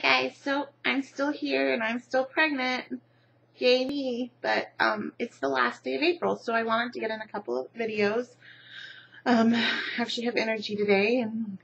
Hi guys, so I'm still here and I'm still pregnant, yay me, but it's the last day of April, so I wanted to get in a couple of videos. I actually have energy today and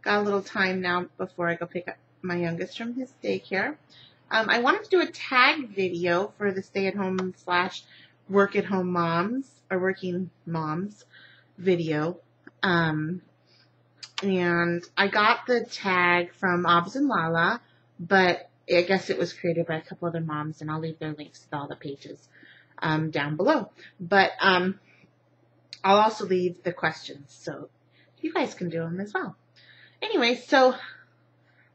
got a little time now before I go pick up my youngest from his daycare. I wanted to do a tag video for the stay-at-home / work-at-home moms or working moms video. And I got the tag from ObbsAndLala, but I guess it was created by a couple other moms, and I'll leave their links to all the pages down below. But I'll also leave the questions, so you guys can do them as well. Anyway, so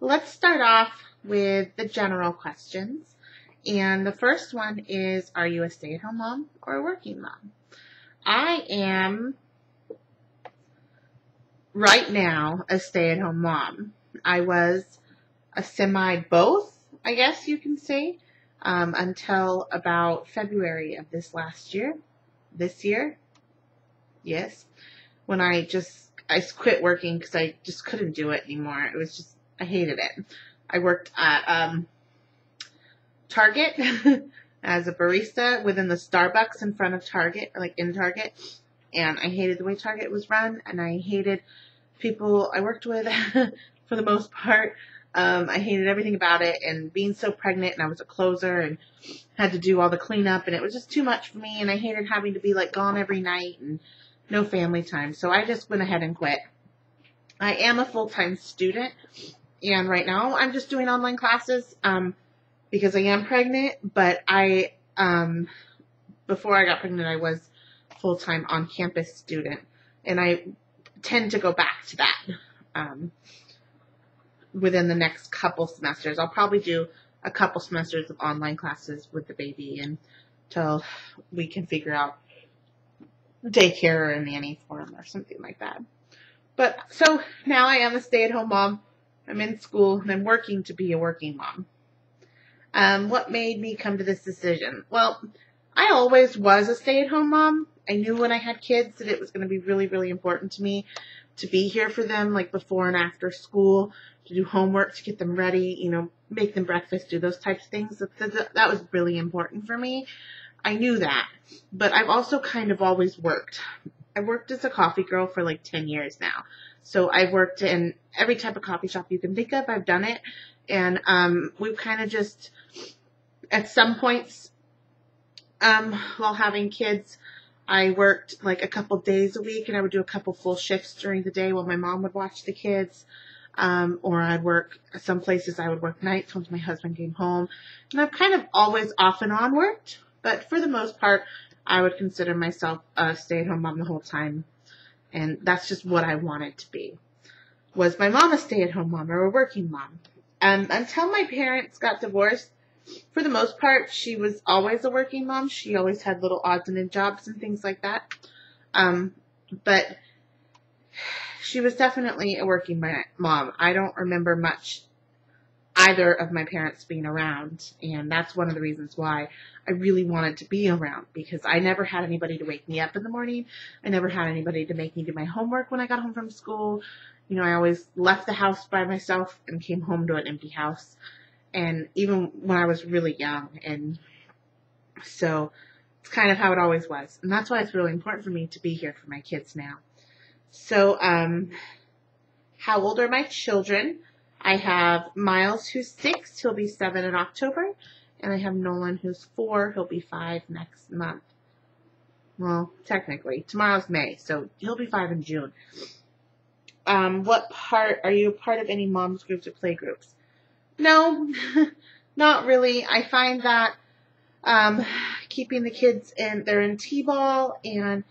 let's start off with the general questions. And the first one is, are you a stay-at-home mom or a working mom? I am right now a stay-at-home mom. I was a semi both, I guess you can say, until about February of this year, yes, when I quit working because I just couldn't do it anymore. It was just, I hated it. I worked at Target as a barista within the Starbucks in front of Target, like in Target, and I hated the way Target was run, and I hated people I worked with for the most part. I hated everything about it, and being so pregnant, and I was a closer and had to do all the cleanup, and it was just too much for me, and I hated having to be like gone every night and no family time. So I just went ahead and quit. I am a full-time student, and right now I'm just doing online classes because I am pregnant, but I before I got pregnant I was full-time on-campus student, and I tend to go back to that within the next couple semesters. I'll probably do a couple semesters of online classes with the baby until we can figure out daycare or a nanny for him or something like that. But so now I am a stay-at-home mom. I'm in school and I'm working to be a working mom. What made me come to this decision? Well, I always was a stay-at-home mom. I knew when I had kids that it was going to be really, really important to me to be here for them, like before and after school, to do homework, to get them ready, you know, make them breakfast, do those types of things. That was really important for me. I knew that. But I've also kind of always worked. I worked as a coffee girl for like 10 years now. So I've worked in every type of coffee shop you can think of. I've done it. And we've kind of just, at some points, while having kids, I worked like a couple days a week, and I would do a couple full shifts during the day while my mom would watch the kids, or I'd work, some places I would work nights once my husband came home, and I've kind of always off and on worked, but for the most part, I would consider myself a stay-at-home mom the whole time, and that's just what I wanted to be. Was my mom a stay-at-home mom or a working mom? Until my parents got divorced, for the most part, she was always a working mom. She always had little odds and ends jobs and things like that. But she was definitely a working mom. I don't remember much either of my parents being around, and that's one of the reasons why I really wanted to be around, because I never had anybody to wake me up in the morning. I never had anybody to make me do my homework when I got home from school. You know, I always left the house by myself and came home to an empty house. And even when I was really young, and so it's kind of how it always was. And that's why it's really important for me to be here for my kids now. So how old are my children? I have Miles, who's 6, he'll be 7 in October, and I have Nolan, who's 4, he'll be 5 next month. Well, technically, tomorrow's May, so he'll be 5 in June. What part, are you a part of any mom's groups or play groups? No, not really. I find that keeping the kids in, they're in T-ball, and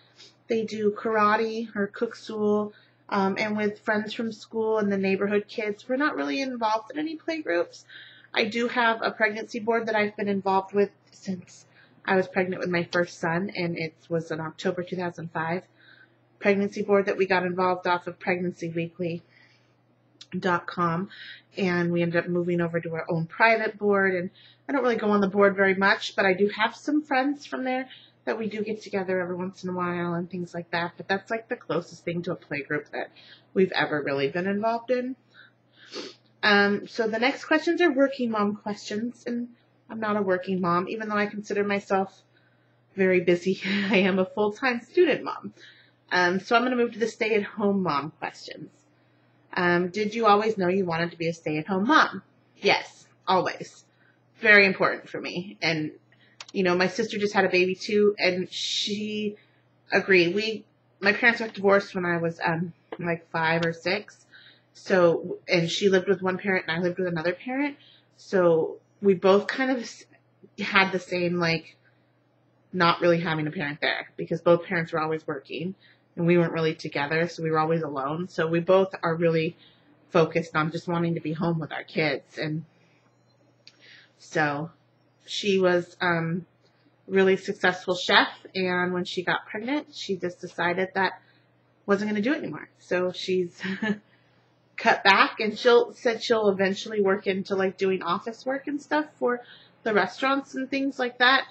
they do karate or kuksul, and with friends from school and the neighborhood kids, we're not really involved in any play groups. I do have a pregnancy board that I've been involved with since I was pregnant with my first son, and it was an October 2005 pregnancy board that we got involved off of Pregnancy Weekly.com, and we ended up moving over to our own private board, and I don't really go on the board very much, but I do have some friends from there that we do get together every once in a while and things like that, but that's like the closest thing to a play group that we've ever really been involved in. So the next questions are working mom questions, and I'm not a working mom, even though I consider myself very busy. I am a full-time student mom. So I'm going to move to the stay-at-home mom questions. Did you always know you wanted to be a stay-at-home mom? Yes, always. Very important for me. And, you know, my sister just had a baby too, and she agreed. My parents got divorced when I was like 5 or 6. So, and she lived with one parent and I lived with another parent. So we both kind of had the same, like, not really having a parent there, because both parents were always working and we weren't really together. So we were always alone. So we both are really focused on just wanting to be home with our kids. And so she was really successful chef. And when she got pregnant, she just decided that wasn't going to do it anymore. So she's cut back, and she'll eventually work into, like, doing office work and stuff for the restaurants and things like that.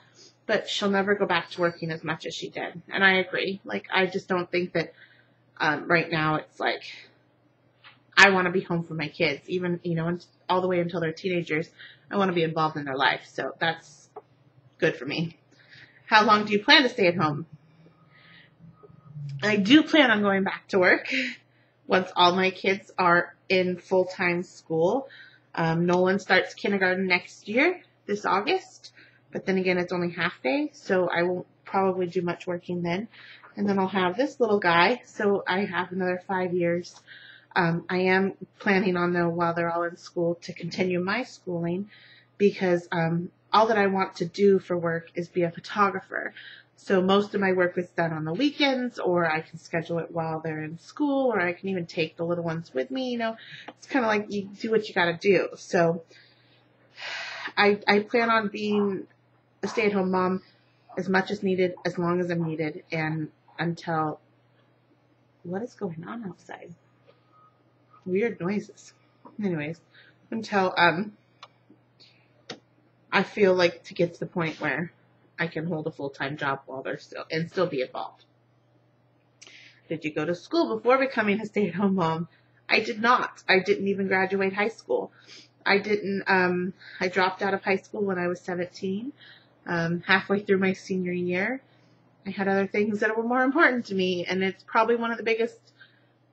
But she'll never go back to working as much as she did. And I agree. Like, I just don't think that right now it's like I want to be home for my kids, even, you know, all the way until they're teenagers. I want to be involved in their life. So that's good for me. How long do you plan to stay at home? I do plan on going back to work once all my kids are in full-time school. Nolan starts kindergarten next year, this August. But then again, it's only half day, so I won't probably do much working then. And then I'll have this little guy, so I have another 5 years. I am planning on, though, while they're all in school, to continue my schooling, because all that I want to do for work is be a photographer. So most of my work is done on the weekends, or I can schedule it while they're in school, or I can even take the little ones with me. You know, it's kind of like you do what you got to do. So I plan on being a stay-at-home mom as much as needed, as long as I'm needed, and until... What is going on outside? Weird noises. Anyways, until I feel like to get to the point where I can hold a full-time job while they're still be involved. Did you go to school before becoming a stay-at-home mom? I did not. I didn't even graduate high school. I dropped out of high school when I was 17. Halfway through my senior year, I had other things that were more important to me, and it's probably one of the biggest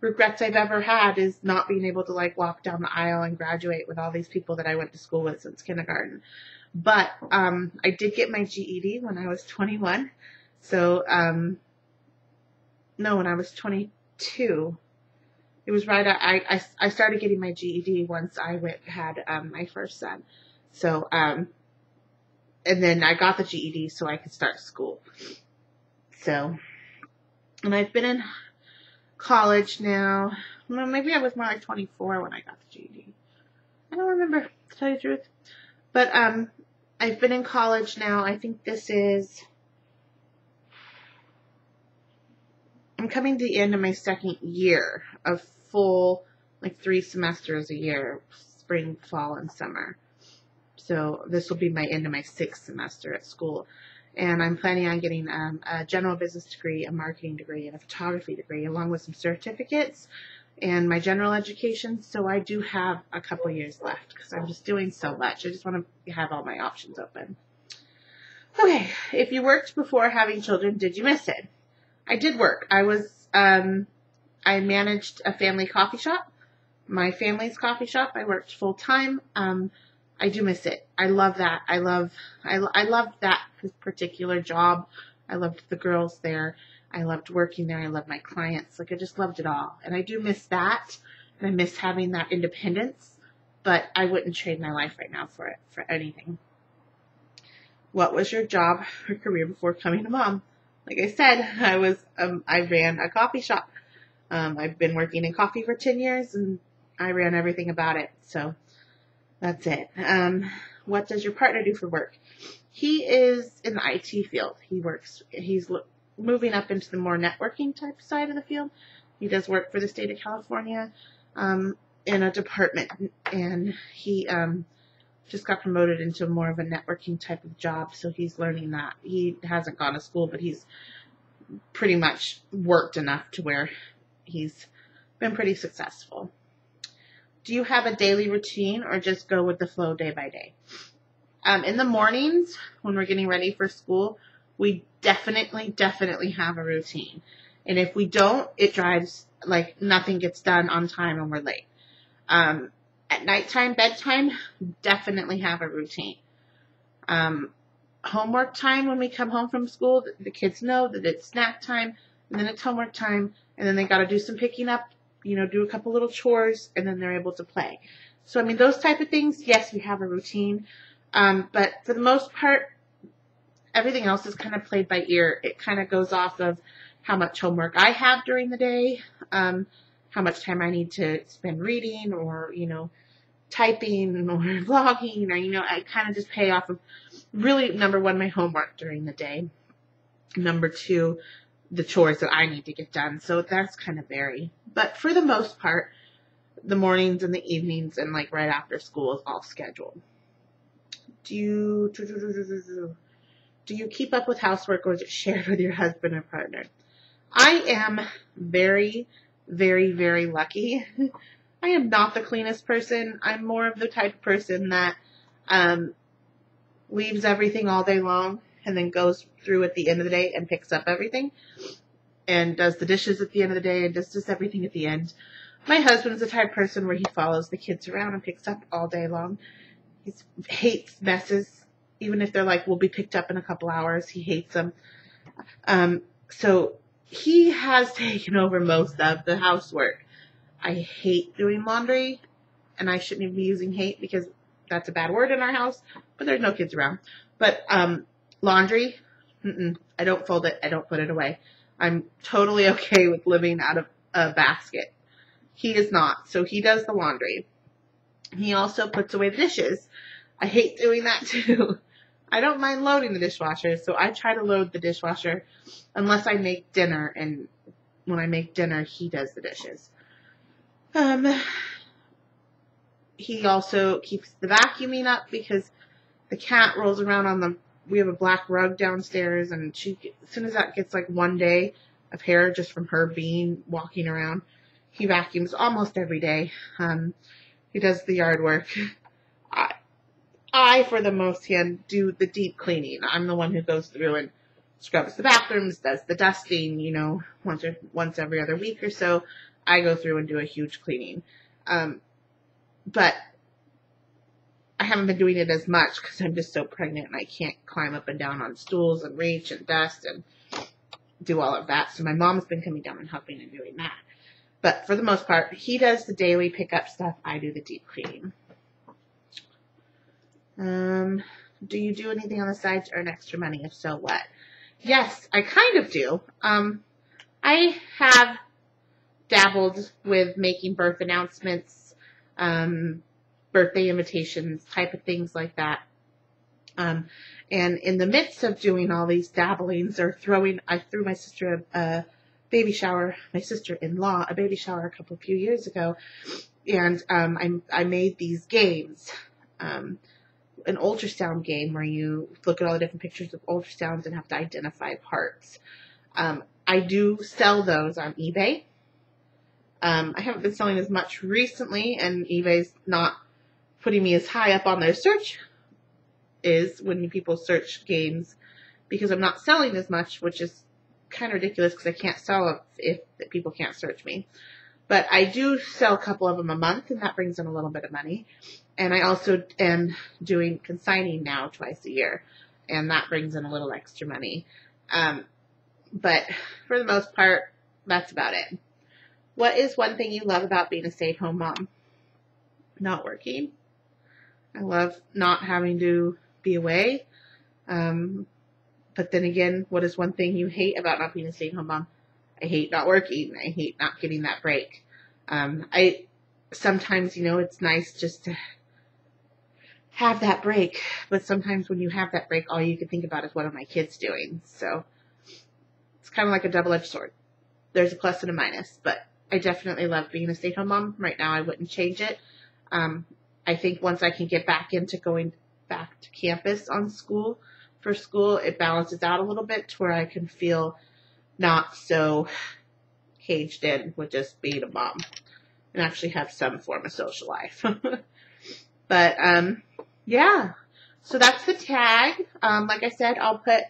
regrets I've ever had, is not being able to, like, walk down the aisle and graduate with all these people that I went to school with since kindergarten. But I did get my GED when I was 21. So, no, when I was 22. It was right at, I started getting my GED once I had my first son. So, and then I got the GED so I could start school. So, and I've been in college now. Well, maybe I was more like 24 when I got the GED. I don't remember, to tell you the truth. But I've been in college now. I think this is... I'm coming to the end of my second year of full, like, 3 semesters a year, spring, fall, and summer. So this will be my end of my 6th semester at school. And I'm planning on getting a general business degree, a marketing degree, and a photography degree, along with some certificates and my general education. So I do have a couple years left, because I'm just doing so much. I just want to have all my options open. Okay, if you worked before having children, did you miss it? I did work. I managed a family coffee shop, my family's coffee shop. I worked full time. I do miss it. I love that. I loved that particular job. I loved the girls there. I loved working there. I loved my clients. Like, I just loved it all. And I do miss that. And I miss having that independence, but I wouldn't trade my life right now for it, for anything. What was your job or career before becoming a mom? Like I said, I ran a coffee shop. I've been working in coffee for 10 years, and I ran everything about it. So that's it. What does your partner do for work? He is in the IT field. He's moving up into the more networking type side of the field. He does work for the state of California, in a department, and he, just got promoted into more of a networking type of job, so he's learning that. He hasn't gone to school, but he's pretty much worked enough to where he's been pretty successful. Do you have a daily routine or just go with the flow day by day? In the mornings when we're getting ready for school, we definitely have a routine. And if we don't, it drives, like, nothing gets done on time and we're late. At nighttime, bedtime, definitely have a routine. Homework time, when we come home from school, the kids know that it's snack time, and then it's homework time, and then they got to do some picking up, you know, do a couple little chores, and then they're able to play. So, I mean, those type of things, yes, we have a routine. But for the most part, everything else is kind of played by ear. It kind of goes off of how much homework I have during the day, how much time I need to spend reading or, you know, typing or vlogging, or, you know, I kind of just pay off of really, number one, my homework during the day. Number two, the chores that I need to get done. So that's kind of vary. But for the most part, the mornings and the evenings and, like, right after school is all scheduled. Do you keep up with housework, or is it shared with your husband or partner? I am very, very, very lucky. I am not the cleanest person. I'm more of the type of person that leaves everything all day long and then goes through at the end of the day and picks up everything and does the dishes at the end of the day and does just everything at the end. My husband's the type of person where he follows the kids around and picks up all day long. He hates messes. Even if they're like, we'll be picked up in a couple hours, he hates them. So he has taken over most of the housework. I hate doing laundry, and I shouldn't even be using hate because that's a bad word in our house, but there's no kids around. But laundry, I don't fold it. I don't put it away. I'm totally okay with living out of a basket. He is not, so he does the laundry. He also puts away the dishes. I hate doing that too. I don't mind loading the dishwasher, so I try to load the dishwasher unless I make dinner, and when I make dinner, he does the dishes. He also keeps the vacuuming up because the cat rolls around on the, we have a black rug downstairs, and she, as soon as that gets like one day of hair just from her being walking around, he vacuums almost every day. He does the yard work. I for the most hand do the deep cleaning. I'm the one who goes through and scrubs the bathrooms, does the dusting, you know, once every other week or so. I go through and do a huge cleaning. But I haven't been doing it as much because I'm just so pregnant and I can't climb up and down on stools and reach and dust and do all of that. So my mom's been coming down and helping and doing that. But for the most part, he does the daily pickup stuff. I do the deep cleaning. Do you do anything on the side to earn extra money? If so, what? Yes, I kind of do. I have dabbled with making birth announcements, birthday invitations, type of things like that. And in the midst of doing all these dabblings or throwing, I threw my sister a baby shower, my sister-in-law, a baby shower a few years ago. And I made these games, an ultrasound game where you look at all the different pictures of ultrasounds and have to identify parts. I do sell those on eBay. I haven't been selling as much recently, and eBay's not putting me as high up on their search is when people search games because I'm not selling as much, which is kind of ridiculous because I can't sell if people can't search me. But I do sell a couple of them a month, and that brings in a little bit of money. And I also am doing consigning now twice a year, and that brings in a little extra money. But for the most part, that's about it. What is one thing you love about being a stay-at-home mom? Not working. I love not having to be away. But then again, what is one thing you hate about not being a stay-at-home mom? I hate not working. I hate not getting that break. I sometimes, you know, it's nice just to have that break. But sometimes when you have that break, all you can think about is what are my kids doing. So it's kind of like a double-edged sword. There's a plus and a minus, but I definitely love being a stay-at-home mom. Right now, I wouldn't change it. I think once I can get back into going back to campus for school, it balances out a little bit to where I can feel not so caged in with just being a mom. and actually have some form of social life. But, yeah, so that's the tag. Like I said, I'll put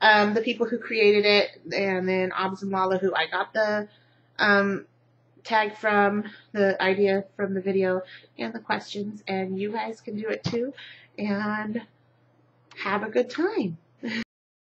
the people who created it, and then ObbsAndLala, who I got the tag from, the idea from the video, and the questions, and you guys can do it too, and have a good time.